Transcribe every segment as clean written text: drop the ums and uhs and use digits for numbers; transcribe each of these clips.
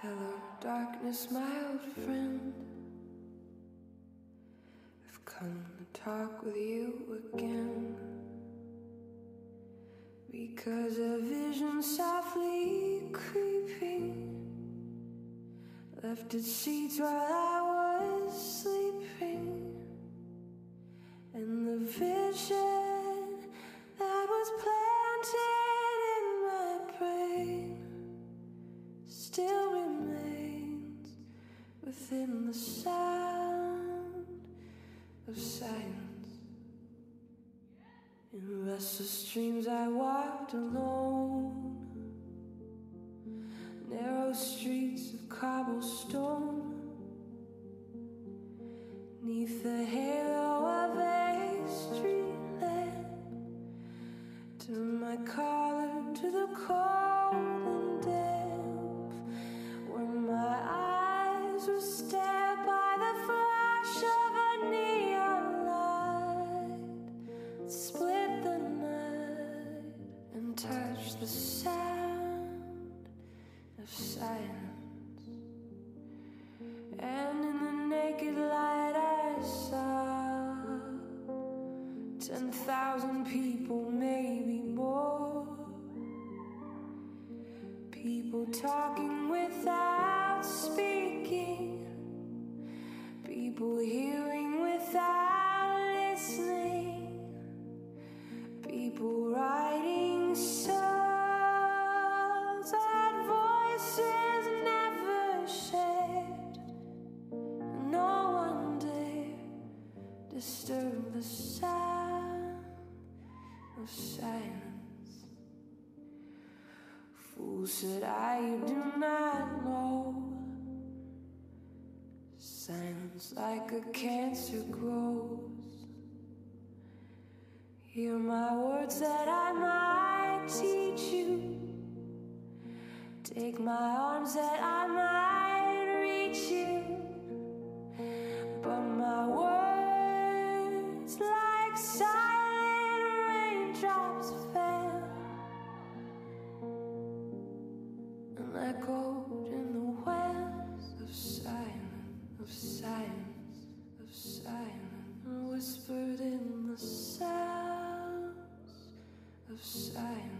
Hello, darkness, my old friend. I've come to talk with you again, because a vision softly creeping left its seeds while I was sleeping, and the vision that was planted in my brain still remains within the sound of silence. In restless dreams I walked alone, narrow streets of cobblestone, 'neath the halo of a street lamp. Turned my collar to the cold and damp, when my eyes were stabbed by the flash of a neon light. Split the night and touched the sound of silence. And in the naked light I saw 10,000 people, maybe more. People talking without speaking, people hearing without listening, people writing songs that voices never shared. No one dare disturb the sound of silence. Fool, said I, you do not know. Silence like a cancer grows. Hear my words that I might teach you. Take my arms that I might reach you. But my words, like silent raindrops, fell and like gold in the wells of silence, of silence, of silence, whispered in the sounds of silence.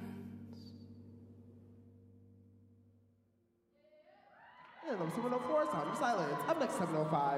And I'm 704, Sound of Silence. I'm next 705.